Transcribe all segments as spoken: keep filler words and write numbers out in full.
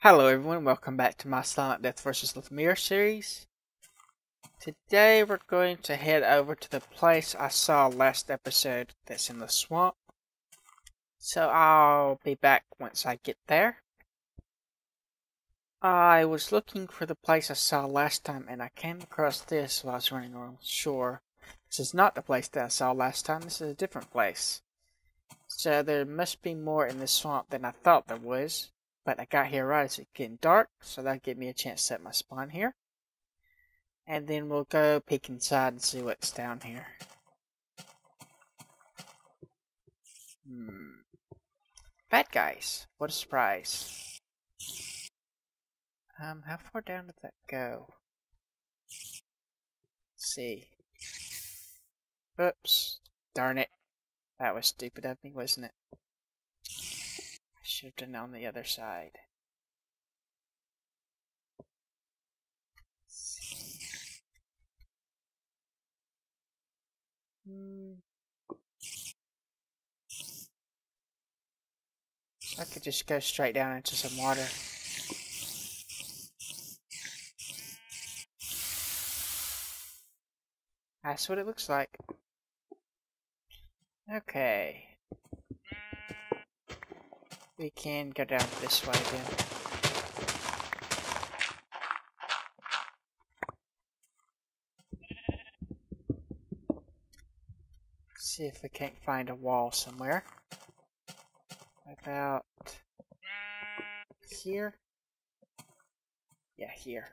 Hello everyone, welcome back to my Silentdeth versus Lethamyr series. Today we're going to head over to the place I saw last episode that's in the swamp. So I'll be back once I get there. I was looking for the place I saw last time and I came across this while I was running along shore. This is not the place that I saw last time, this is a different place. So there must be more in this swamp than I thought there was. But I got here right as it's getting dark, so that'll give me a chance to set my spawn here. And then we'll go peek inside and see what's down here. Hmm. Bad guys. What a surprise. Um, how far down did that go? Let's see. Oops. Darn it. That was stupid of me, wasn't it? Should have done it on the other side. Hmm. I could just go straight down into some water. That's what it looks like. Okay. We can go down this way then. See if we can't find a wall somewhere. About here? Yeah, here.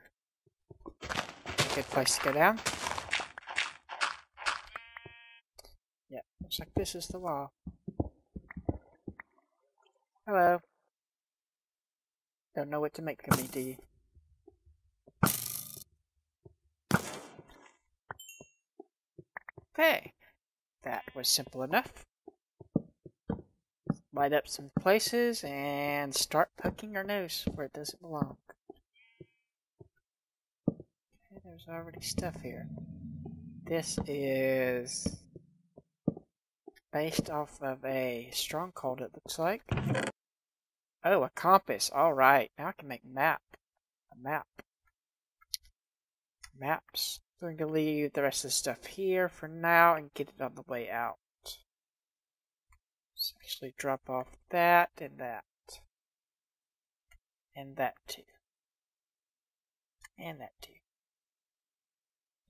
Good place to go down. Yep, looks like this is the wall. Hello. Don't know what to make of me, do you? Okay. That was simple enough. Light up some places and start poking our nose where it doesn't belong. Okay, there's already stuff here. This is based off of a stronghold, it looks like. Oh, a compass. Alright, now I can make map. A map. Maps. I'm going to leave the rest of the stuff here for now and get it on the way out. Let's actually drop off that and that. And that too. And that too.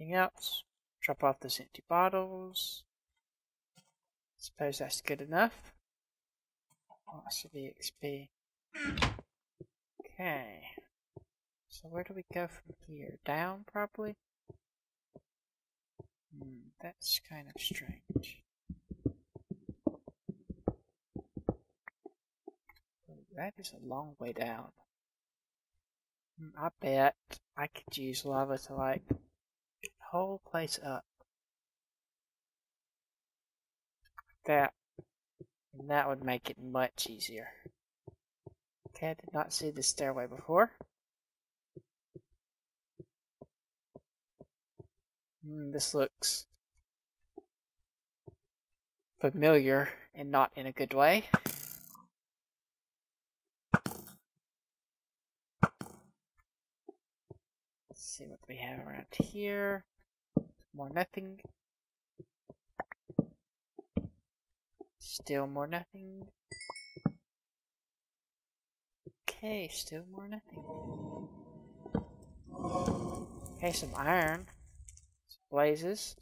Anything else? Drop off those empty bottles. Suppose that's good enough. Lots of E X P. Okay. So where do we go from here? Down, probably? Hmm, that's kind of strange. That is a long way down. I bet I could use lava to, like, the whole place up. That. And that would make it much easier. Okay, I did not see the stairway before. Mm, this looks familiar and not in a good way. Let's see what we have around here. More nothing. Still more nothing. Okay, still more nothing. Okay, some iron. Some blazes.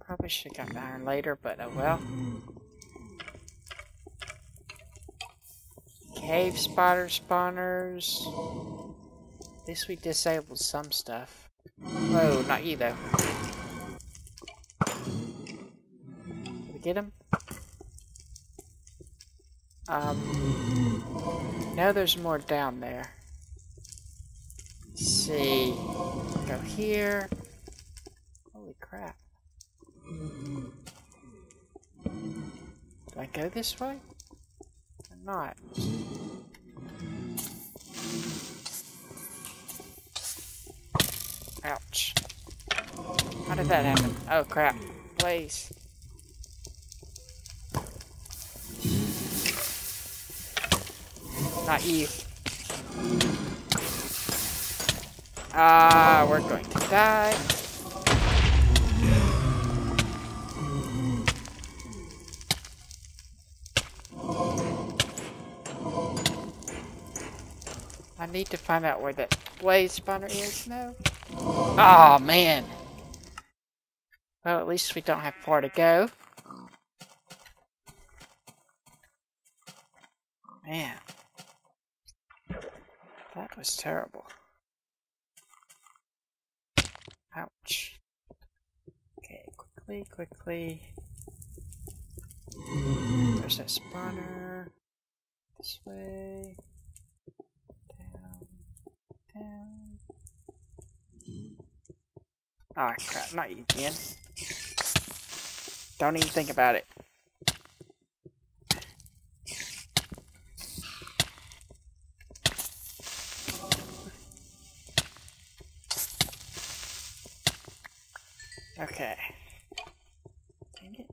Probably should have gotten iron later, but oh well. Cave spider spawners. At least we disabled some stuff. Whoa, not you though. Get him? Um, now there's more down there. Let's see. Go here. Holy crap. Do I go this way? Or not? Ouch. How did that happen? Oh crap. Please. Not E. Ah, uh, we're going to die. I need to find out where that blaze spawner is now. Oh man. Well, at least we don't have far to go. Man. That was terrible. Ouch. Okay, quickly, quickly. There's that spawner. This way. Down. Down. Ah, oh, crap. Not you again. Don't even think about it. Okay. Dang it.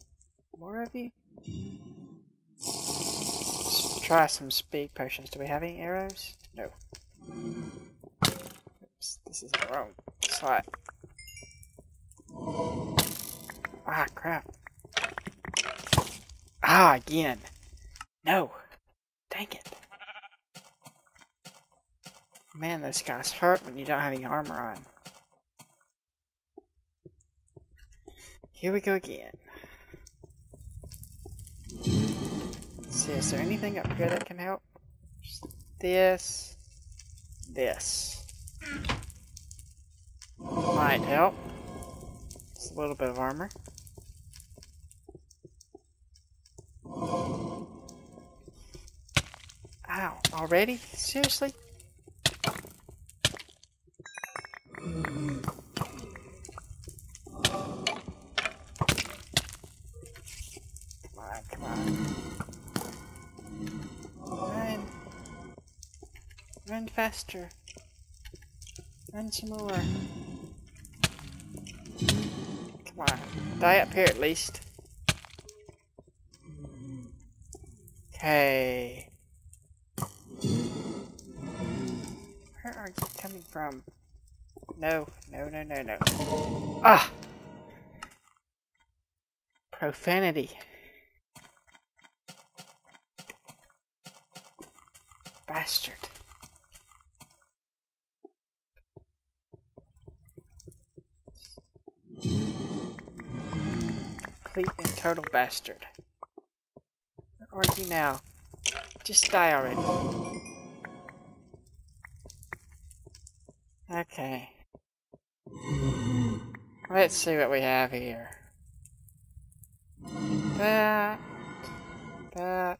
More of you? Let's try some speed potions. Do we have any arrows? No. Oops, this is the wrong slot. Ah, crap. Ah, again. No. Dang it. Man, those guys hurt when you don't have any armor on. Here we go again. Let's see, is there anything up here that can help? Just this. This. Might help. Just a little bit of armor. Ow, already? Seriously? Run faster. Run some more. Come on. Die up here at least. Okay. Where are you coming from? No, no, no, no, no. Ah! Profanity. Bastard. Complete and total bastard. Where are you now? Just die already. Okay. Let's see what we have here. That. That. I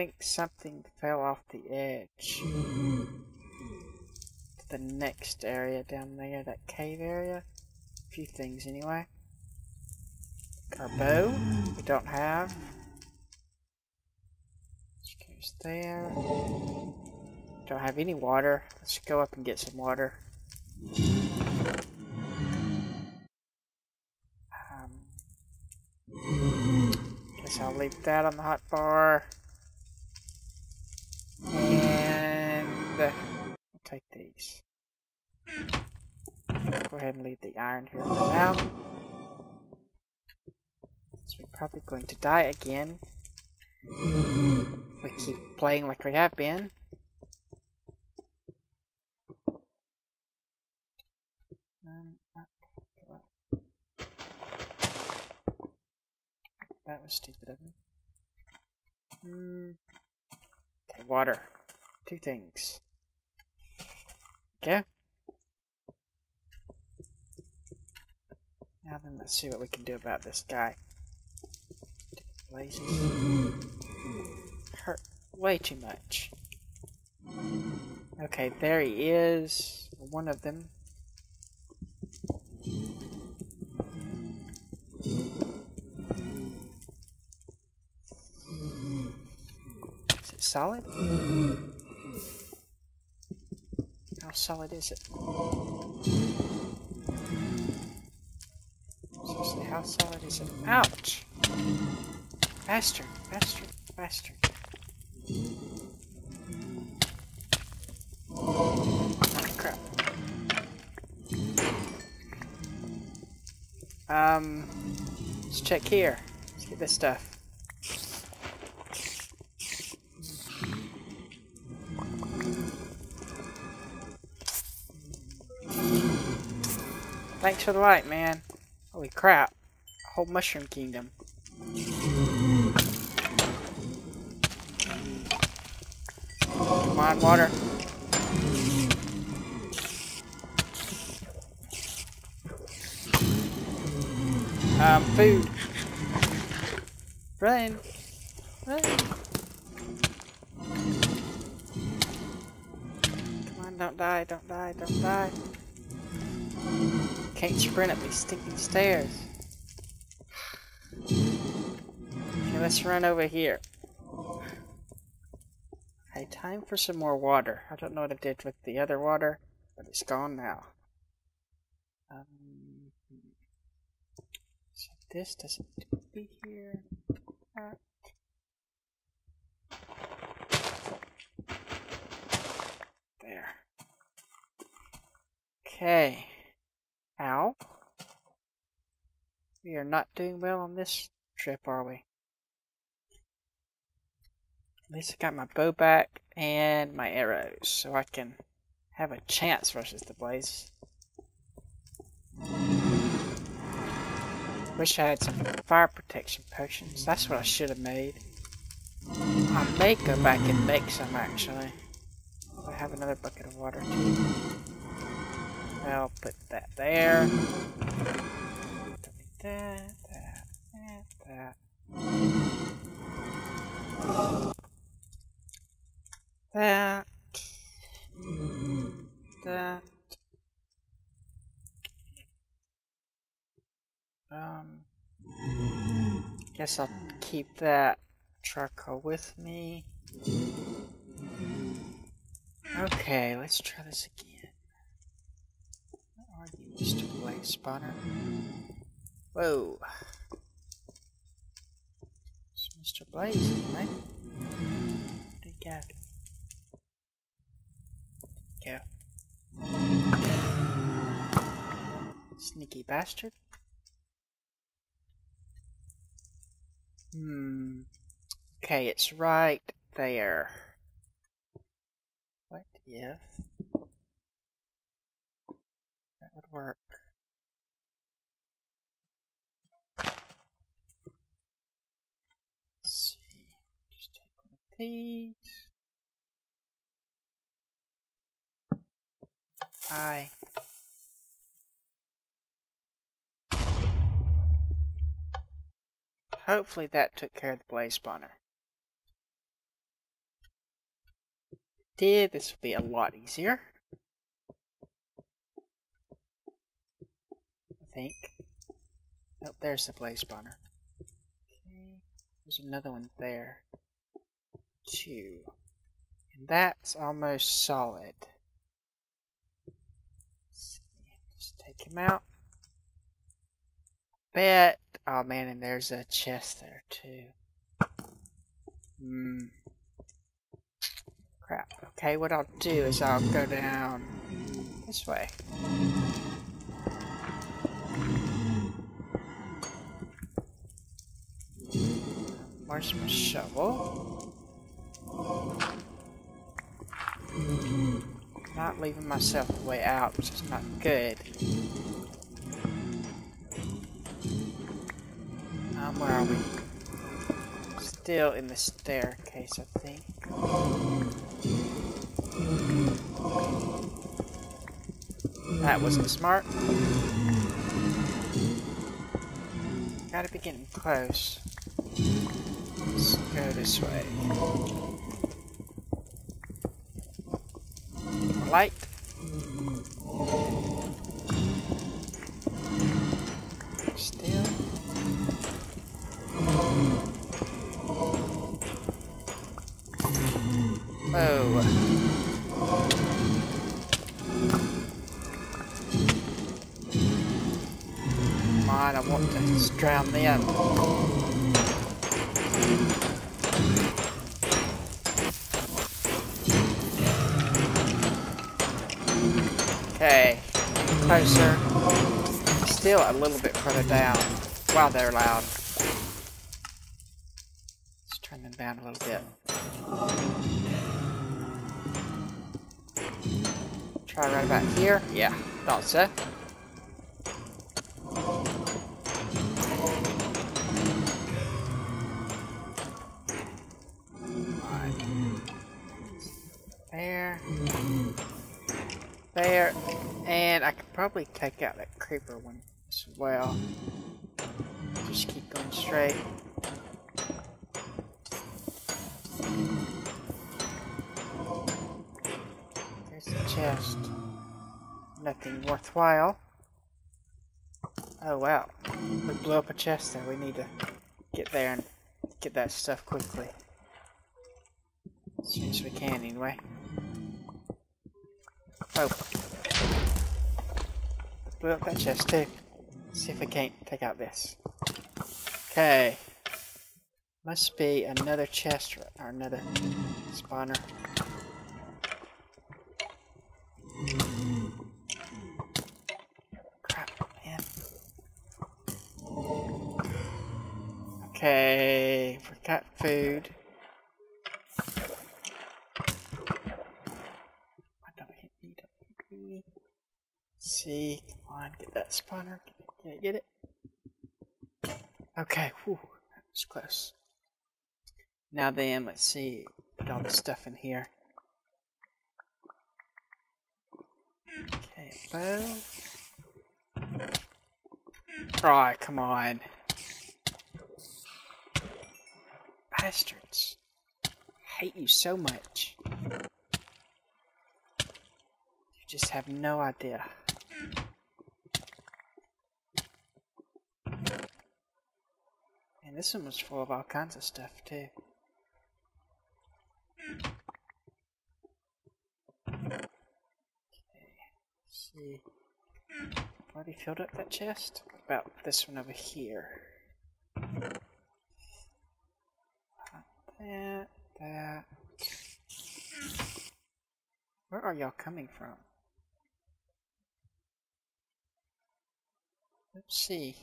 think something fell off the edge. To the next area down there, that cave area. A few things anyway. Our bow, we don't have. This goes there. Don't have any water. Let's go up and get some water. Um, guess I'll leave that on the hot bar. And uh, I'll take these. Go ahead and leave the iron here for now. So we're probably going to die again. We keep playing like we have been. Um, that was stupid of me. Mm. Okay, water. Two things. Okay. Now then, let's see what we can do about this guy. Blazes. Hurt way too much. Okay, there he is. One of them. Is it solid? How solid is it? Seriously, how solid is it? Ouch! Faster, faster, faster. Um, let's check here. Let's get this stuff. Thanks for the light, man. Holy crap. A whole Mushroom Kingdom. Come on, water. Um, food. Run. Run. Come on, don't die, don't die, don't die. Can't sprint up these stinking stairs. Okay, let's run over here. Hey, time for some more water. I don't know what I did with the other water, but it's gone now. Um, so this doesn't need to be here. All right. There. Okay. Ow. We are not doing well on this trip, are we? At least I got my bow back and my arrows, so I can have a chance versus the blaze. Wish I had some fire protection potions. That's what I should have made. I may go back and make some, actually. I have another bucket of water, too. I'll put that there. That, that, that, that. That. That. Um. Guess I'll keep that charcoal with me. Okay, let's try this again. Just a light spawner. Whoa. It's Mister Blaze, right? There you go. There you go. Sneaky bastard. Hmm. Okay, it's right there. What if? Work. Let's see. Just take one of these. Hi. Hopefully that took care of the blaze spawner. Did this will be a lot easier. Think. Oh, there's the blaze spawner. Okay. There's another one there. Two. And that's almost solid. Let's see. Just take him out. Bet. Oh man, and there's a chest there too. Hmm. Crap. Okay, what I'll do is I'll go down this way. Where's my shovel? Not leaving myself a way out, which is not good. Um, where are we? Still in the staircase, I think. That wasn't smart. Gotta be getting close. Let's go this way. Light. Still. Whoa. Come on, I want to drown them. still a little bit further down. Wow, they're loud. Let's turn them down a little bit. Try right about here. Yeah, thought so. There. There. And I could probably take out that creeper one as well. Just keep going straight. There's the chest. Nothing worthwhile. Oh wow. We blew up a chest there. We need to get there and get that stuff quickly. As soon as we can anyway. Oh. Blew up that chest too. See if we can't take out this. Okay. Must be another chest or another spawner. Crap, man. Okay, we got food. See, come on, get that spawner. Can I get it? Okay, whew, that was close. Now then, let's see, put all this stuff in here. Okay, bow. Alright, come on. Bastards. I hate you so much. You just have no idea. And this one was full of all kinds of stuff too. Okay, let's see. Already filled up that chest? What about this one over here? That, that. Where are y'all coming from? Let's see.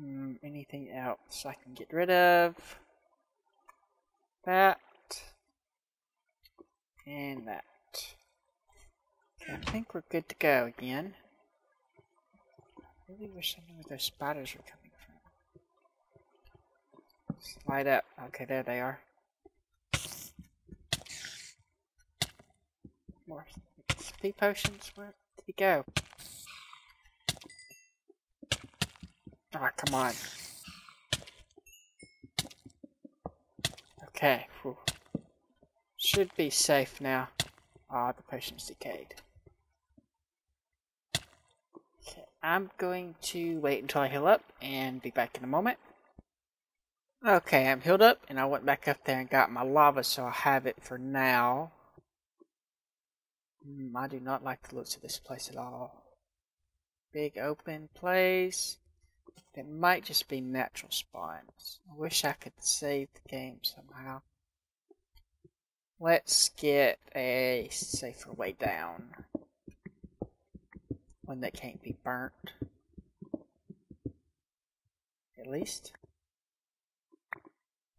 Hmm, anything else I can get rid of? That. And that. Okay, I think we're good to go again. I really wish I knew where those spiders were coming from. Slide up. Okay, there they are. More. P potions, where did he go? Ah, come on. Okay, whew. Should be safe now. Ah, the potion's decayed. Okay, I'm going to wait until I heal up and be back in a moment. Okay, I'm healed up and I went back up there and got my lava, so I'll have it for now. Mm, I do not like the looks of this place at all. Big open place. It might just be natural spawns. I wish I could save the game somehow. Let's get a safer way down. One that can't be burnt. At least. I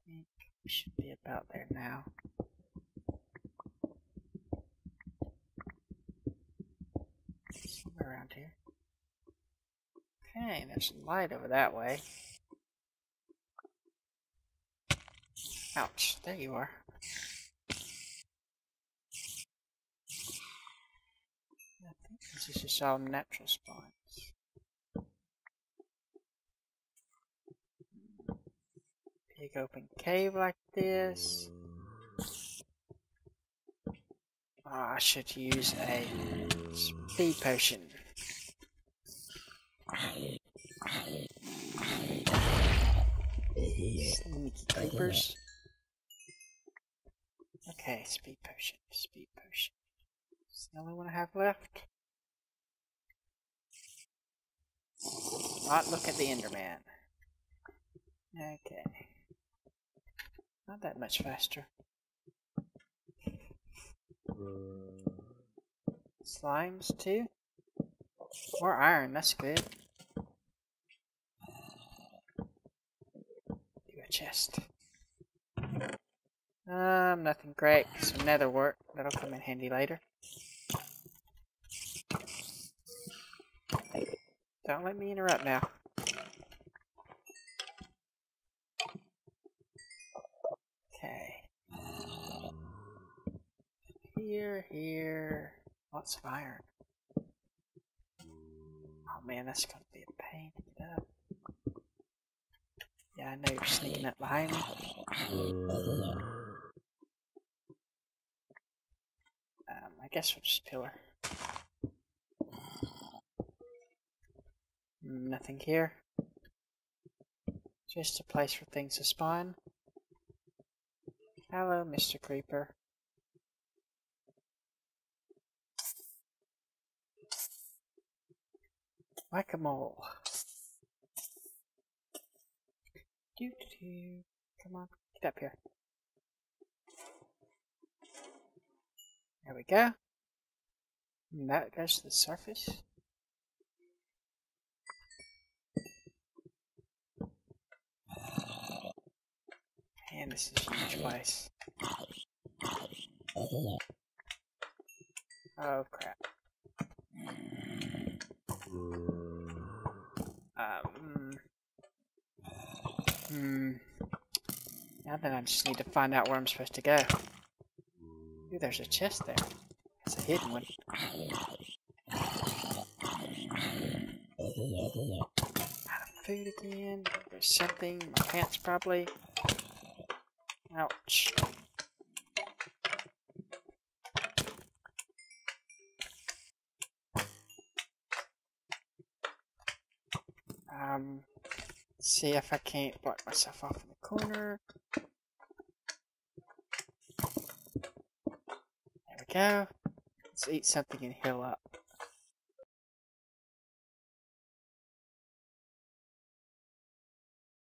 think we should be about there now. Somewhere around here. Okay, there's light over that way. Ouch, there you are. I think this is just all natural spawns. Big open cave like this. Oh, I should use a speed potion. Sneaky creepers. Okay, speed potion, speed potion. Is that the only one I have left? Not look at the Enderman. Okay. Not that much faster. Slimes too? More iron, that's good. Do a chest. Um, nothing great. Some nether work. That'll come in handy later. Don't let me interrupt now. Okay. Here, here. Lots of iron. Oh man, that's gonna be a pain to get up. Yeah, I know you're sneaking up behind me. Um, I guess we'll just pillar. Nothing here. Just a place for things to spawn. Hello, Mister Creeper. Like a mole. Doo doo doo. Come on, get up here. There we go. And that goes to the surface. Man, this is a huge place. Oh crap. Um. Hmm. Now then, I just need to find out where I'm supposed to go. Ooh, there's a chest there. It's a hidden one. Out of food again. There's something. My pants probably. Ouch. Um, see if I can't block myself off in the corner. There we go. Let's eat something and heal up.